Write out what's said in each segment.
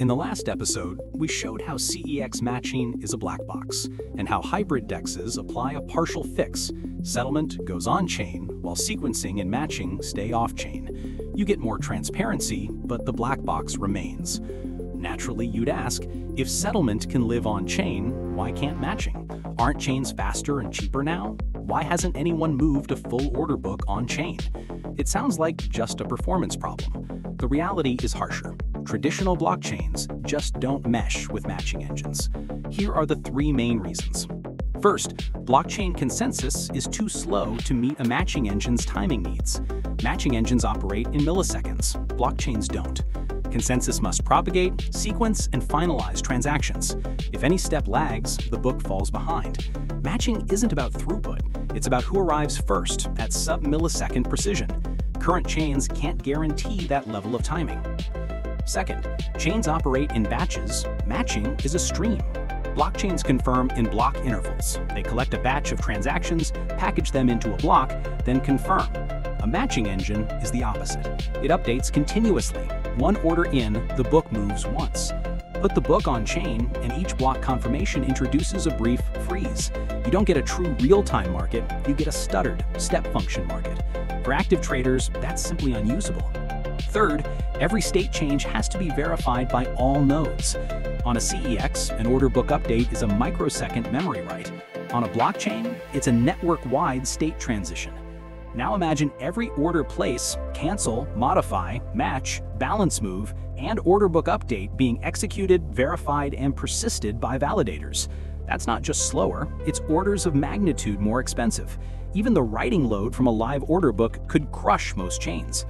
In the last episode, we showed how CEX matching is a black box, and how hybrid DEXs apply a partial fix. Settlement goes on-chain, while sequencing and matching stay off-chain. You get more transparency, but the black box remains. Naturally, you'd ask, if settlement can live on-chain, why can't matching? Aren't chains faster and cheaper now? Why hasn't anyone moved a full order book on-chain? It sounds like just a performance problem. The reality is harsher. Traditional blockchains just don't mesh with matching engines. Here are the three main reasons. First, blockchain consensus is too slow to meet a matching engine's timing needs. Matching engines operate in milliseconds. Blockchains don't. Consensus must propagate, sequence, and finalize transactions. If any step lags, the book falls behind. Matching isn't about throughput. It's about who arrives first at sub-millisecond precision. Current chains can't guarantee that level of timing. Second, chains operate in batches. Matching is a stream. Blockchains confirm in block intervals. They collect a batch of transactions, package them into a block, then confirm. A matching engine is the opposite. It updates continuously. One order in, the book moves once. Put the book on chain, and each block confirmation introduces a brief freeze. You don't get a true real-time market, you get a stuttered step function market. For active traders, that's simply unusable. Third, every state change has to be verified by all nodes. On a CEX, an order book update is a microsecond memory write. On a blockchain, it's a network-wide state transition. Now imagine every order place, cancel, modify, match, balance move, and order book update being executed, verified, and persisted by validators. That's not just slower, it's orders of magnitude more expensive. Even the writing load from a live order book could crush most chains.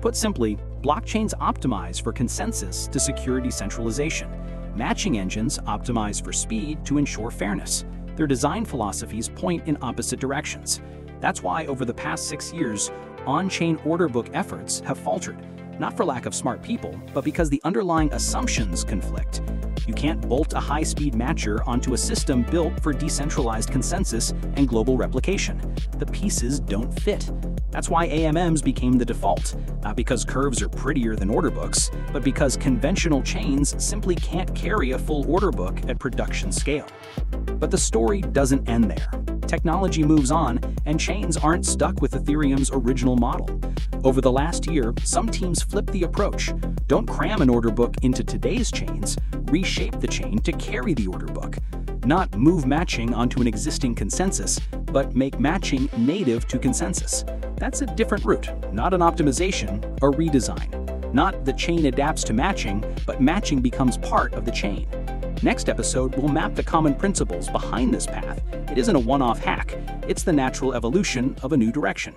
Put simply, blockchains optimize for consensus to secure decentralization. Matching engines optimize for speed to ensure fairness. Their design philosophies point in opposite directions. That's why over the past 6 years, on-chain order book efforts have faltered, not for lack of smart people, but because the underlying assumptions conflict. You can't bolt a high-speed matcher onto a system built for decentralized consensus and global replication. The pieces don't fit. That's why AMMs became the default, not because curves are prettier than order books, but because conventional chains simply can't carry a full order book at production scale. But the story doesn't end there. Technology moves on, and chains aren't stuck with Ethereum's original model. Over the last year, some teams flipped the approach. Don't cram an order book into today's chains, reshape the chain to carry the order book. Not move matching onto an existing consensus, but make matching native to consensus. That's a different route, not an optimization, a redesign. Not the chain adapts to matching, but matching becomes part of the chain. Next episode, we'll map the common principles behind this path. It isn't a one-off hack, it's the natural evolution of a new direction.